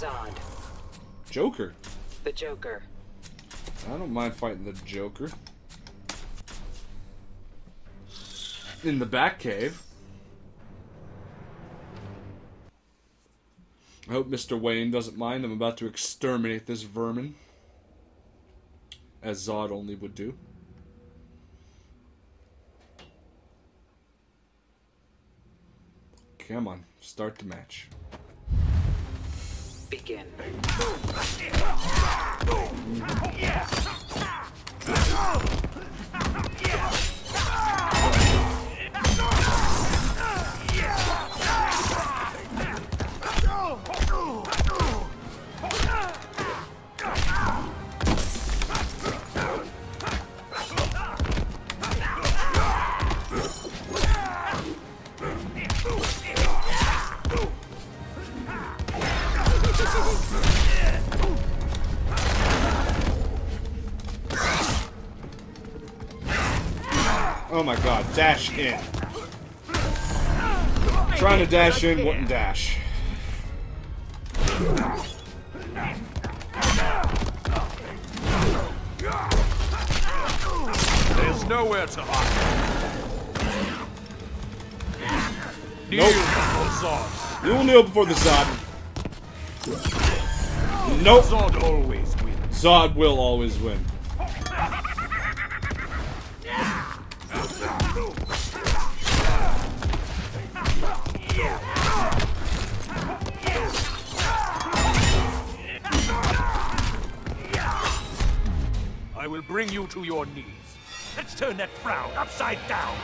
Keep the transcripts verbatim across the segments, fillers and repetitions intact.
Zod. Joker? The Joker. I don't mind fighting the Joker. In the Batcave. I hope Mister Wayne doesn't mind. I'm about to exterminate this vermin. As Zod only would do. Come on, start the match. Begin. Oh my god, dash in. Trying to dash in, wouldn't dash. There's nowhere to hide. Nope. You'll kneel before the Zod. Nope. Zod always wins. Zod will always win. I will bring you to your knees. Let's turn that frown upside down.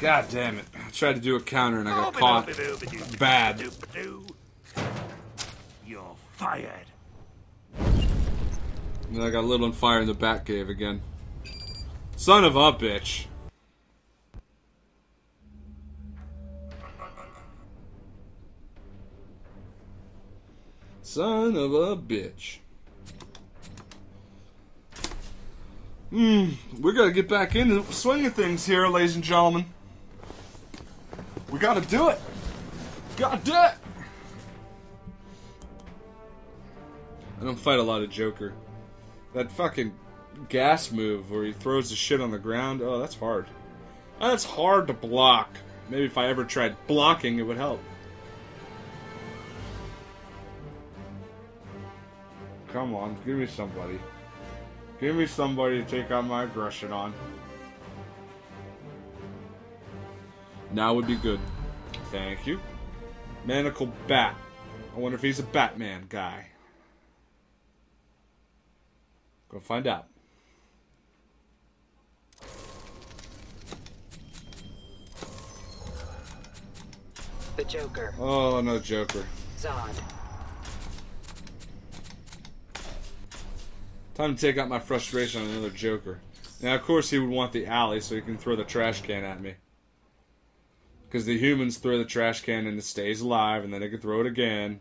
God damn it. I tried to do a counter and I got caught bad. You're fired. And I got lit on fire in the Batcave again. Son of a bitch. Son of a bitch. Hmm. We're gonna get back into the swing of things here, ladies and gentlemen. We gotta do it! Gotta do it! I don't fight a lot of Joker. That fucking gas move where he throws the shit on the ground, oh, that's hard. Oh, that's hard to block. Maybe if I ever tried blocking, it would help. Come on, give me somebody. Give me somebody to take out my aggression on. Now would be good. Thank you. Manacle Bat. I wonder if he's a Batman guy. Go find out. The Joker. Oh, no Joker. Zod. Time to take out my frustration on another Joker. Now, of course, he would want the alley so he can throw the trash can at me. Because the humans throw the trash can and it stays alive, and then they can throw it again.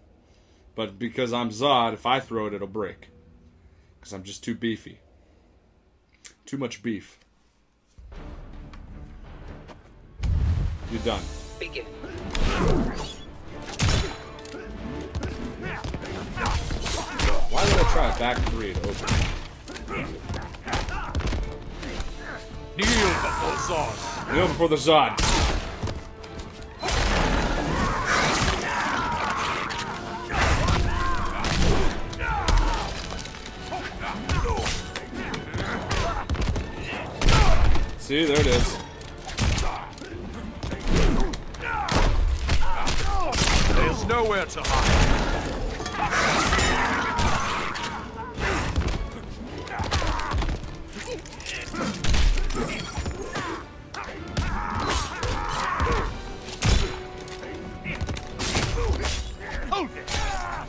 But because I'm Zod, if I throw it, it'll break. Because I'm just too beefy. Too much beef. You're done. Begin. Why would I try a back three to open? Kneel before Zod. Kneel before the Zod. See, there it is. There's nowhere to hide.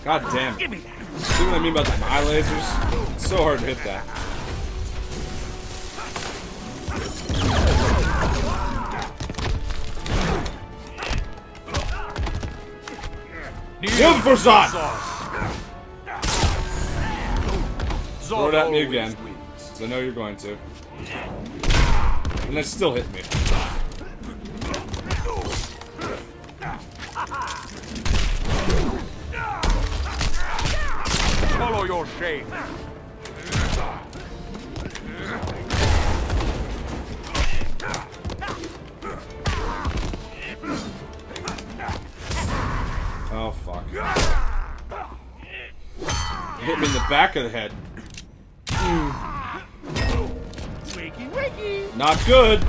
God damn. Give me that. See what I mean about the eye lasers? It's so hard to hit that. Good for Zod! Throw it at me again, because I know you're going to. And that still hit me. Follow your shade. Oh fuck! Hit me in the back of the head. Wakey, wakey. Not good.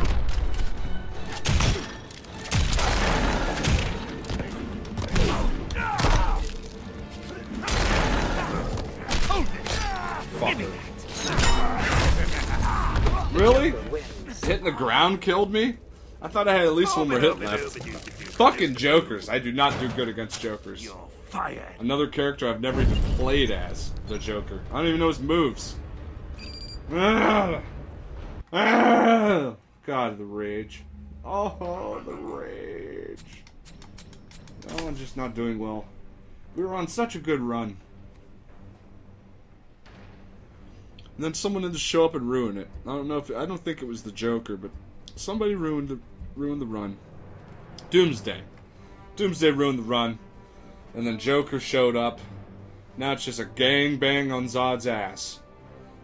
Really? Hitting the ground killed me? I thought I had at least one more hit left. Fucking Jokers. I do not do good against Jokers. You're fired. Another character I've never even played as, the Joker. I don't even know his moves. God, the rage. Oh, the rage. Oh, I'm just not doing well. We were on such a good run. And then someone had to show up and ruin it. I don't know if I don't think it was the Joker, but somebody ruined the ruined the run. Doomsday, Doomsday ruined the run, and then Joker showed up. Now it's just a gang bang on Zod's ass.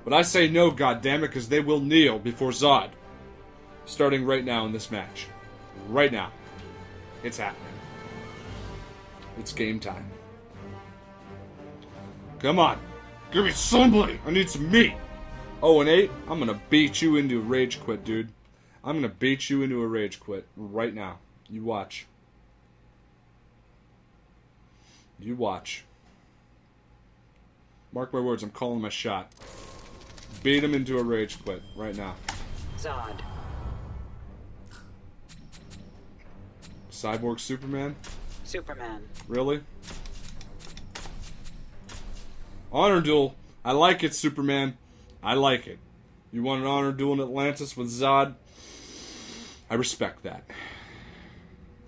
But I say no, goddammit, because they will kneel before Zod. Starting right now in this match, right now, it's happening. It's game time. Come on. Give me somebody! I need some meat! oh and eight, I'm gonna beat you into a rage quit, dude. I'm gonna beat you into a rage quit right now. You watch. You watch. Mark my words, I'm calling my shot. Beat him into a rage quit right now. Zod. Cyborg Superman? Superman. Really? Honor duel. I like it, Superman. I like it. You want an honor duel in Atlantis with Zod? I respect that.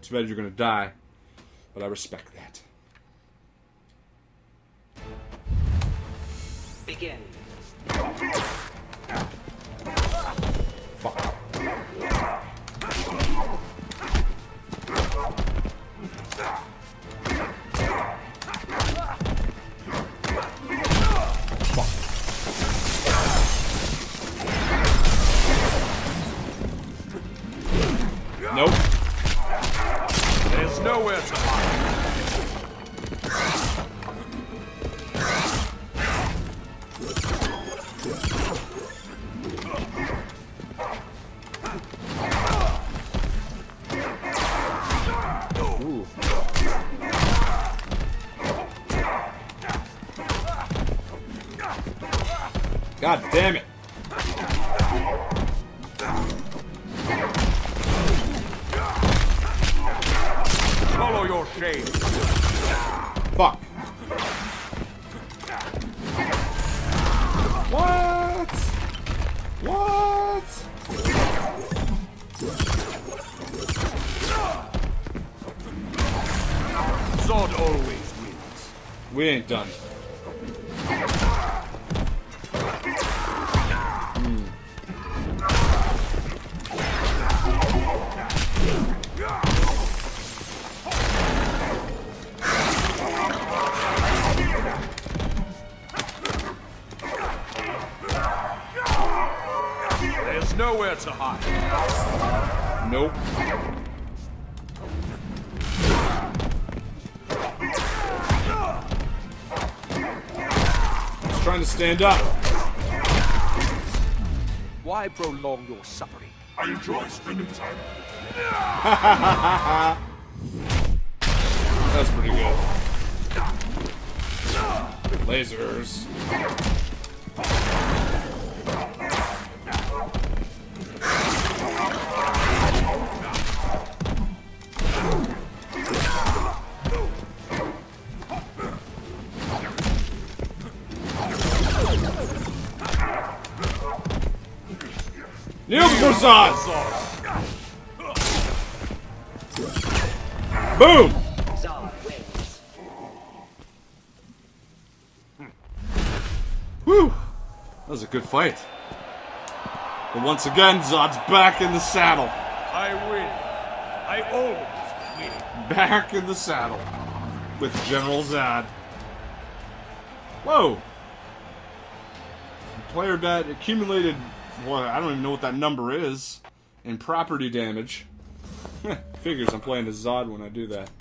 Too bad you're gonna die, but I respect that. Begin. Fuck. Nope. There's nowhere to hide. Ooh. God damn it. Fuck. What? What? Zod always wins. We ain't done. Nowhere to hide. Nope. He's trying to stand up. Why prolong your suffering? I enjoy spending time. That's pretty good. Lasers. Nuclear sauce! Boom! Whew! That was a good fight. And once again, Zod's back in the saddle. I win. I always win. Back in the saddle. With General Zod. Whoa! Player debt accumulated, well, I don't even know what that number is, in property damage. Figures I'm playing as Zod when I do that.